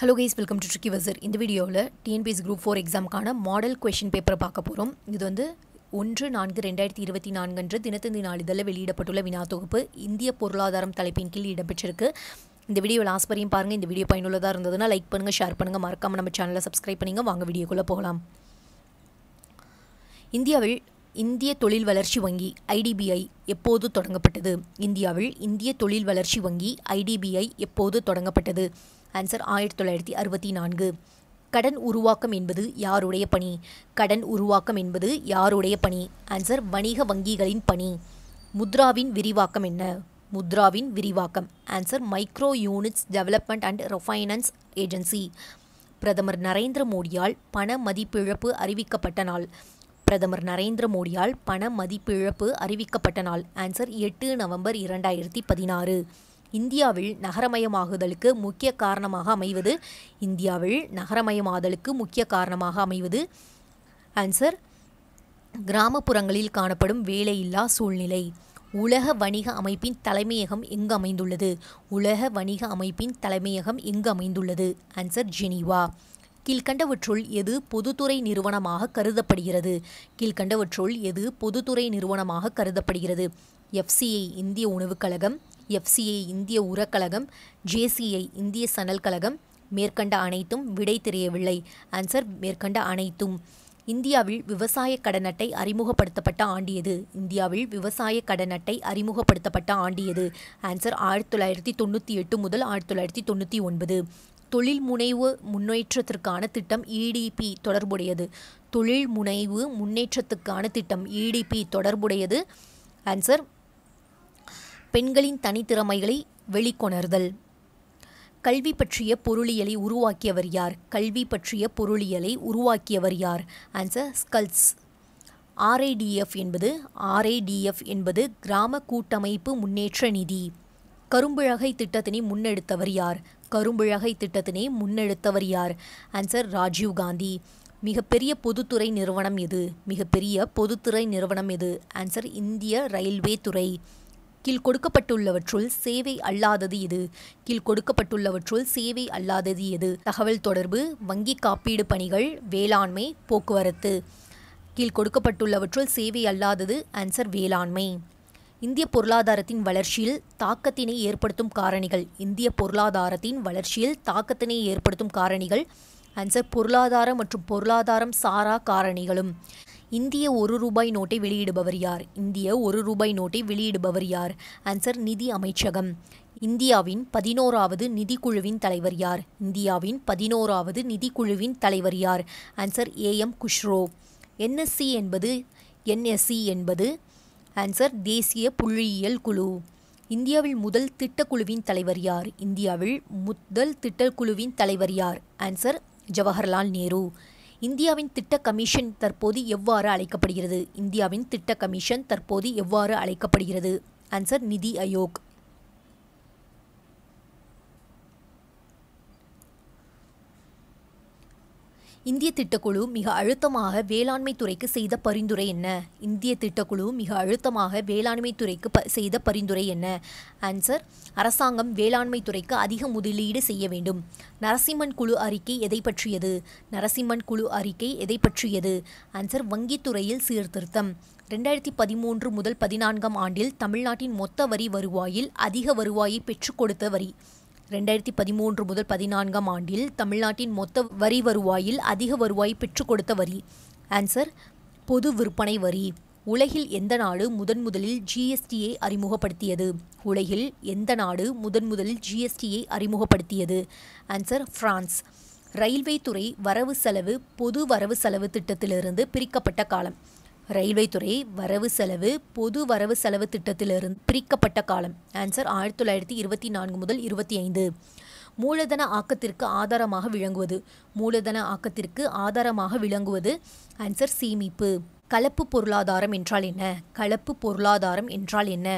Hello guys, welcome to TRICKY WAZIR. In the video, TNPSC Group 4 exam kana model question paper paaka porom. Idu vandu 1/4/2024 அன்று தினத்தந்தி நாளிதழில் வெளியிடப்பட்டுள்ள வினாத்தொகுப்பு இந்திய பொருளாதாரம் தலைப்பின் கீழ் இடம்பெற்றிருக்கு. இந்த வீடியோ லாஸ்ட் வரையும் பாருங்க. இந்த வீடியோ பயனுள்ளதா இருந்ததுனா லைக் பண்ணுங்க, ஷேர் பண்ணுங்க, மறக்காம நம்ம சேனலை சப்ஸ்கிரைப் பண்ணுங்க. வாங்க வீடியோக்குள்ள போகலாம். இந்தியாவில் இந்திய தொழில் வளர்ச்சி வங்கி IDBI எப்போது தொடங்கப்பட்டது? இந்தியாவில் இந்திய தொழில் வளர்ச்சி வங்கி IDBI எப்போது தொடங்கப்பட்டது? ஆன்சர் 1964. கடன் உருவாக்கம் என்பது யாருடைய பணி? கடன் உருவாக்கம் என்பது யாருடைய பணி? ஆன்சர் வணிக வங்கிகளின் பணி. முத்ராவின் விரிவாக்கம் என்ன? முத்ராவின் விரிவாக்கம் answer micro units development and refinance agency. பிரதமர் நரேந்திர மோடியால் பண மதிப்பிழப்பு அறிவிக்கப்பட்ட நாள். பிரதமர் நரேந்திர மோடியால் பண மதிப்பிழப்பு அறிவிக்கப்பட்ட நாள் ஆன்சர் 8 நவம்பர் 2016. இந்தியாவில் நகரமயமாகுதலுக்கு முக்கிய காரணமாக அமைவது? இந்தியாவில் நகரமயமாதலுக்கு முக்கிய காரணமாக அமைவது ஆன்சர் கிராமப்புறங்களில் காணப்படும் வேலையில்லா சூழ்நிலை. உலக வணிக அமைப்பின் தலைமையகம் எங்கு அமைந்துள்ளது? உலக வணிக அமைப்பின் தலைமையகம் எங்கு அமைந்துள்ளது? Answer Geneva. கீழ்கண்டவற்றுள் எது பொதுத்துறை நிறுவனமாக கருதப்படுகிறது? கீழ்கண்டவற்றுள் எது பொதுத்துறை நிறுவனமாக கருதப்படுகிறது? FCA இந்திய உணவுக் கழகம், FCA இந்திய உரக்கழகம், JCA இந்திய சணல் கழகம். மேற்கண்ட அனைத்தும் விடை தெரியவில்லை. ஆன்சர் மேற்கண்ட அனைத்தும். இந்தியாவில் விவசாய கடன் அட்டை அறிமுகப்படுத்தப்பட்ட ஆண்டு எது? இந்தியாவில் விவசாய கடன் அட்டை அறிமுகப்படுத்தப்பட்ட ஆண்டு எது? ஆன்சர் 1998 முதல் 1999. தொழில் முனைவு முன்னேற்றத்திற்கான திட்டம் EDP தொடர்புடையது. தொழில் முனைவு முன்னேற்றத்துக்கான திட்டம் EDP தொடர்புடையது ஆன்சர் பெண்களின் தனித்திறமைகளை வெளிக்கொணர்தல். கல்வி பற்றிய பொருளியலை உருவாக்கியவர் யார்? கல்வி பற்றிய பொருளியலை உருவாக்கியவர் யார்? ஆன்சர் ஸ்கல்ஸ். RADF என்பது கிராம கூட்டமைப்பு முன்னேற்ற நிதி. கரும்புழகை திட்டத்தினை முன்னெடுத்தவர் யார்? கரும்புழகை திட்டத்தினை முன்னெடுத்தவர் யார்? ஆன்சர் ராஜீவ் காந்தி. மிகப்பெரிய பொதுத்துறை நிறுவனம் எது? மிகப்பெரிய பொதுத்துறை நிறுவனம் எது? ஆன்சர் இந்திய ரயில்வே துறை. கீழ் கொடுக்கப்பட்டுள்ளவற்றுள் சேவை அல்லாதது எது? கீழ் கொடுக்கப்பட்டுள்ளவற்றுள் சேவை அல்லாதது எது? தகவல் தொடர்பு, வங்கி காப்பீடு பணிகள், வேளாண்மை, போக்குவரத்து. கீழ் கொடுக்கப்பட்டுள்ளவற்றுள் சேவை அல்லாதது ஆன்சர் வேளாண்மை. இந்திய பொருளாதாரத்தின் வளர்ச்சியில் தாக்கத்தினை ஏற்படுத்தும் காரணிகள். இந்திய பொருளாதாரத்தின் வளர்ச்சியில் தாக்கத்தினை ஏற்படுத்தும் காரணிகள் ஆன்சர் பொருளாதாரம் மற்றும் பொருளாதாரம் சாரா காரணிகளும். இந்திய ₹1 நோட்டை வெளியிடுபவர் யார்? இந்திய ₹1 நோட்டை வெளியிடுபவர் யார்? ஆன்சர் நிதி அமைச்சகம். இந்தியாவின் 11வது நிதிக்குழுவின் தலைவர் யார்? இந்தியாவின் 11வது நிதிக்குழுவின் தலைவர் யார்? Answer AM Khusro. NSC என்பது ஆன்சர் தேசிய புள்ளியியல் குழு. இந்தியாவில் முதல் திட்டக்குழுவின் தலைவர் யார்? இந்தியாவில் முதல் திட்டக்குழுவின் தலைவர் யார்? ஆன்சர் ஜவஹர்லால் நேரு. இந்தியாவின் திட்ட கமிஷன் தற்போது எவ்வாறு அழைக்கப்படுகிறது? இந்தியாவின் திட்ட கமிஷன் தற்போது எவ்வாறு அழைக்கப்படுகிறது? ஆன்சர் நிதி ஆயோக். இந்திய திட்டக்குழு மிக அழுத்தமாக வேளாண்மை துறைக்கு செய்த பரிந்துரை என்ன? இந்திய திட்டக்குழு மிக அழுத்தமாக வேளாண்மை துறைக்கு செய்த பரிந்துரை என்ன? ஆன்சர் அரசாங்கம் வேளாண்மை துறைக்கு அதிக முதலீடு செய்ய வேண்டும். நரசிம்மன் குழு அறிக்கை எதை பற்றியது? நரசிம்மன் குழு அறிக்கை எதை பற்றியது? ஆன்சர் வங்கித்துறையில் சீர்திருத்தம். 2013 முதல் 2014 ஆண்டில் தமிழ்நாட்டின் மொத்த வரி வருவாயில் அதிக வருவாயை பெற்றுக் கொடுத்த வரி. 2013 முதல் 2014 ஆண்டில் தமிழ்நாட்டின் மொத்த வரி வருவாயில் அதிக வருவாய் பெற்றுக் கொடுத்த வரி ஆன்சர் பொது விற்பனை வரி. உலகில் எந்த நாடு முதன்முதலில் GSTA அறிமுகப்படுத்தியது? உலகில் எந்த நாடு முதன்முதலில் GSTA அறிமுகப்படுத்தியது? Answer France. ரயில்வே துறை வரவு செலவு பொது வரவு செலவு திட்டத்திலிருந்து பிரிக்கப்பட்ட காலம். ரயில்வே துறை வரவு செலவு பொது வரவு செலவு திட்டத்திலிருந்து பிரிக்கப்பட்ட காலம் ஆன்சர் 1924 முதல் 25. மூலதன ஆக்கத்திற்கு ஆதாரமாக விளங்குவது. மூலதன ஆக்கத்திற்கு ஆதாரமாக விளங்குவது ஆன்சர் சேமிப்பு. கலப்பு பொருளாதாரம் என்றால் என்ன? கலப்பு பொருளாதாரம் என்றால் என்ன?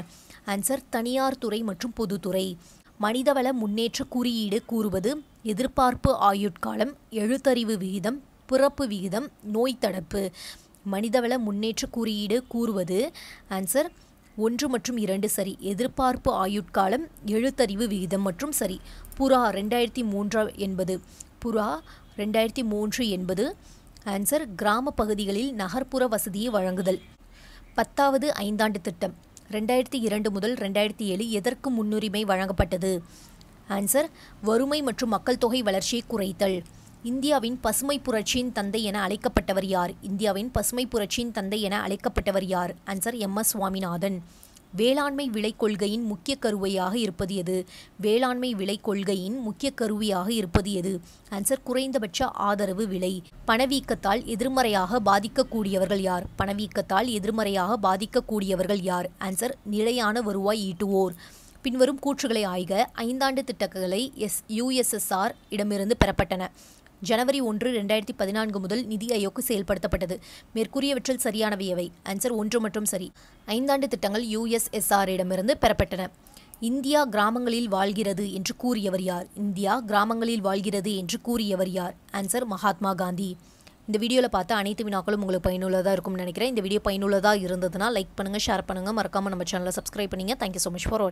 ஆன்சர் தனியார் துறை மற்றும் பொதுத்துறை. மனிதவள முன்னேற்ற குறியீடு கூறுவது எதிர்பார்ப்பு ஆயுட்காலம், எழுத்தறிவு விகிதம், பிறப்பு விகிதம், நோய் தடுப்பு. மனிதவள முன்னேற்ற குறியீடு கூறுவது ஆன்சர் ஒன்று மற்றும் இரண்டு சரி. எதிர்பார்ப்பு ஆயுட்காலம் எழுத்தறிவு விகிதம் மற்றும் சரி. புறா 2003 என்பது. புறா 2003 என்பது ஆன்சர். கிராம பகுதிகளில் நகர்ப்புற வசதியை வழங்குதல். 10வது ஐந்தாண்டு திட்டம் 2002 முதல் 2007 எதற்கு முன்னுரிமை வழங்கப்பட்டது? ஆன்சர் வறுமை மற்றும் மக்கள் தொகை வளர்ச்சியை குறைத்தல். இந்தியாவின் பசுமை புரட்சியின் தந்தை என அழைக்கப்பட்டவர் யார்? இந்தியாவின் பசுமை புரட்சியின் தந்தை என அழைக்கப்பட்டவர் யார்? Answer M S. சுவாமிநாதன். வேளாண்மை விலை கொள்கையின் முக்கிய கருவியாக இருப்பது எது? வேளாண்மை விலை கொள்கையின் முக்கிய கருவியாக இருப்பது எது? ஆன்சர் குறைந்தபட்ச ஆதரவு விலை. பணவீக்கத்தால் எதிர்மறையாக பாதிக்கக்கூடியவர்கள் யார்? பணவீக்கத்தால் எதிர்மறையாக பாதிக்கக்கூடியவர்கள் யார்? ஆன்சர் நிலையான வருவாய் ஈட்டுவோர். பின்வரும் கூற்றுகளை ஆய்க. ஐந்தாண்டு திட்டங்களை யுஎஸ்எஸ்ஆர் இடமிருந்து பெறப்பட்டன. ஜனவரி 1, 2014 முதல் நிதி ஆயோக் செயல்படுத்தப்பட்டது. மேற்கூறியவற்றில் சரியானவை எவை? ஆன்சர் 1 மற்றும் சரி. ஐந்தாண்டு திட்டங்கள் யுஎஸ்எஸ்ஆர் இடமிருந்து பெறப்பட்டன. இந்தியா கிராமங்களில் வாழ்கிறது என்று கூறியவர் யார்? இந்தியா கிராமங்களில் வாழ்கிறது என்று கூறியவர் யார்? ஆன்சர் மகாத்மா காந்தி. இந்த வீடியோவில் பார்த்த அனைத்து வினாக்களும் உங்களுக்கு பயனுள்ளதாக இருக்கும்னு நினைக்கிறேன். இந்த வீடியோ பயனுள்ளதாக இருந்ததுன்னா லைக் பண்ணுங்கள், ஷேர் பண்ணுங்கள், மறக்காமல் நம்ம சேனலை சப்ஸ்கிரைப் பண்ணிங்க. தேங்க்யூ ஸோ மச் ஃபார் வாட்சிங்.